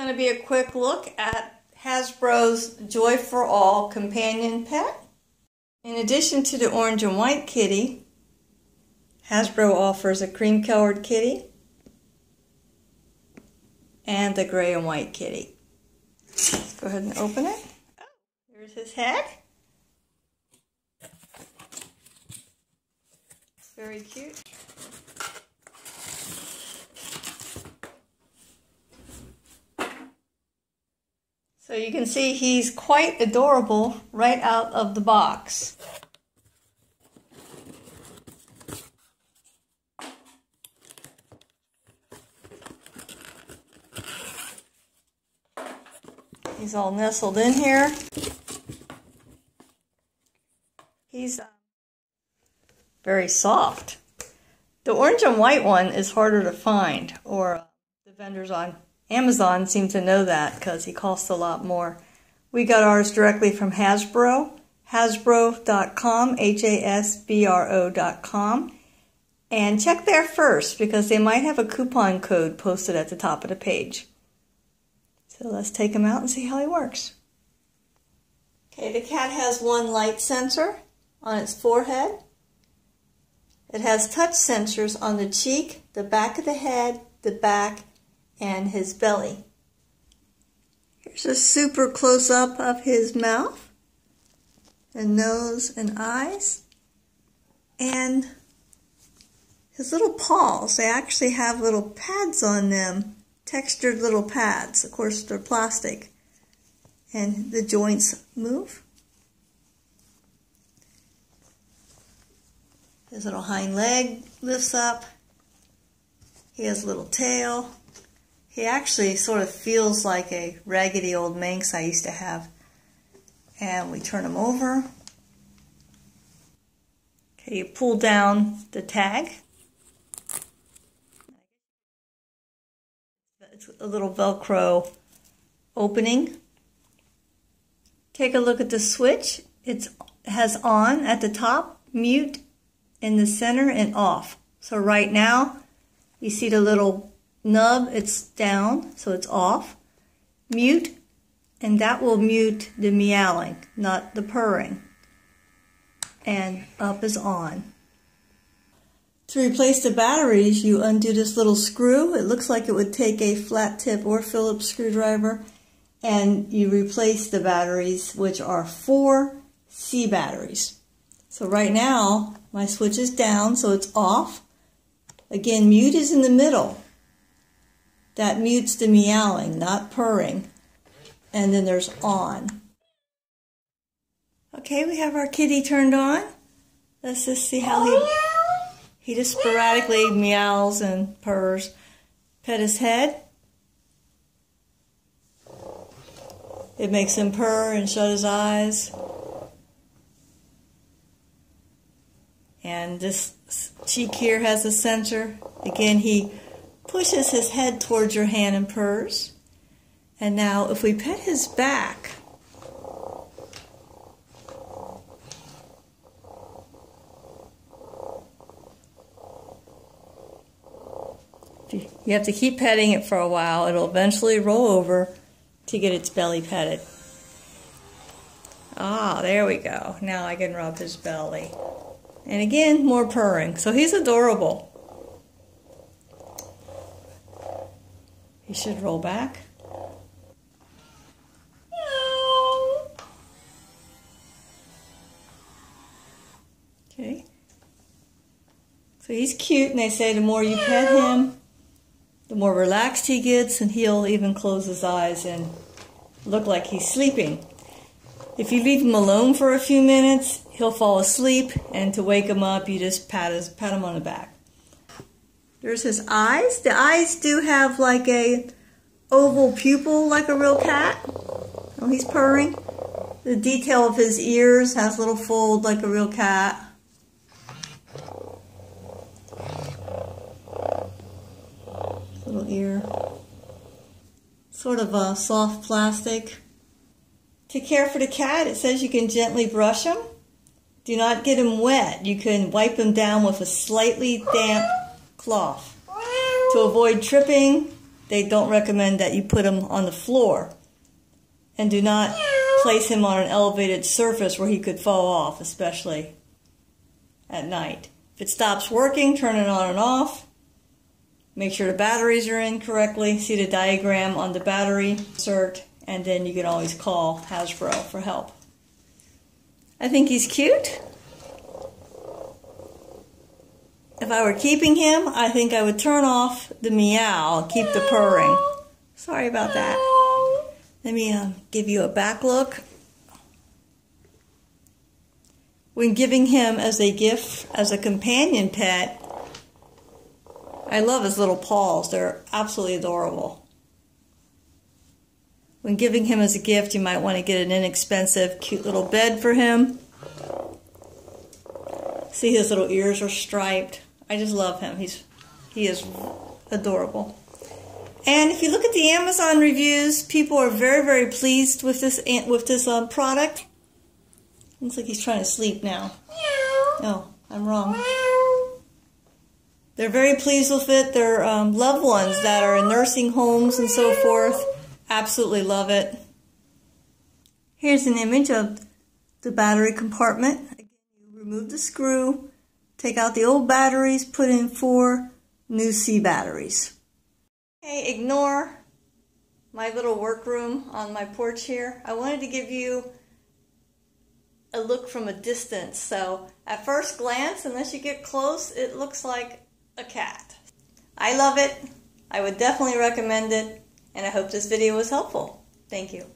Going to be a quick look at Hasbro's Joy for All companion pet. In addition to the orange and white kitty, Hasbro offers a cream-colored kitty and a gray and white kitty. Let's go ahead and open it. Oh, here's his head. It's very cute. So you can see he's quite adorable right out of the box. He's all nestled in here. He's very soft. The orange and white one is harder to find, or the vendors on Amazon seems to know that because he costs a lot more. We got ours directly from Hasbro, hasbro.com, HASBRO.com. And check there first because they might have a coupon code posted at the top of the page. So let's take him out and see how he works. Okay, the cat has one light sensor on its forehead. It has touch sensors on the cheek, the back of the head, the back, and his belly. Here's a super close-up of his mouth and nose and eyes, and his little paws. They actually have little pads on them, textured little pads. Of course, they're plastic, and the joints move. His little hind leg lifts up. He has a little tail. He actually sort of feels like a raggedy old Manx I used to have. And we turn him over. Okay, you pull down the tag. It's a little Velcro opening. Take a look at the switch. It has on at the top, mute in the center, and off. So right now, you see the little nub, it's down, so it's off. Mute, and that will mute the meowing, not the purring. And up is on. To replace the batteries, you undo this little screw. It looks like it would take a flat tip or Phillips screwdriver. And you replace the batteries, which are 4C batteries. So right now, my switch is down, so it's off. Again, mute is in the middle. That mutes the meowing, not purring. And then there's on. Okay, we have our kitty turned on. Let's just see how he just sporadically meows and purrs. Pet his head. It makes him purr and shut his eyes. And this cheek here has a sensor. Again, he pushes his head towards your hand and purrs. And now if we pet his back, you have to keep petting it for a while. It'll eventually roll over to get its belly petted. Ah, there we go. Now I can rub his belly. And again, more purring. So he's adorable. He should roll back. Meow. Okay. So he's cute, and they say the more you pet him, the more relaxed he gets, and he'll even close his eyes and look like he's sleeping. If you leave him alone for a few minutes, he'll fall asleep, and to wake him up, you just pat him on the back. There's his eyes. The eyes do have like a oval pupil like a real cat. Oh, he's purring. The detail of his ears has a little fold like a real cat. Little ear. Sort of a soft plastic. To care for the cat, it says you can gently brush him. Do not get him wet. You can wipe him down with a slightly damp cloth to avoid tripping they don't recommend that you put him on the floor, and do not place him on an elevated surface where he could fall off, especially at night. If it stops working, turn it on and off. Make sure the batteries are in correctly. See the diagram on the battery insert, and then you can always call Hasbro for help. I think he's cute. If I were keeping him, I think I would turn off the meow, keep the purring. Sorry about that. Let me give you a back look. When giving him as a gift, as a companion pet, I love his little paws. They're absolutely adorable. When giving him as a gift, you might want to get an inexpensive, cute little bed for him. See, his little ears are striped. I just love him. He is adorable. And if you look at the Amazon reviews, people are very, very pleased with this product. Looks like he's trying to sleep now. No, I'm wrong. They're very pleased with it. Their loved ones that are in nursing homes and so forth absolutely love it. Here's an image of the battery compartment. Remove the screw, take out the old batteries, put in 4 new C batteries. Okay, ignore my little workroom on my porch here. I wanted to give you a look from a distance. So at first glance, unless you get close, it looks like a cat. I love it. I would definitely recommend it. And I hope this video was helpful. Thank you.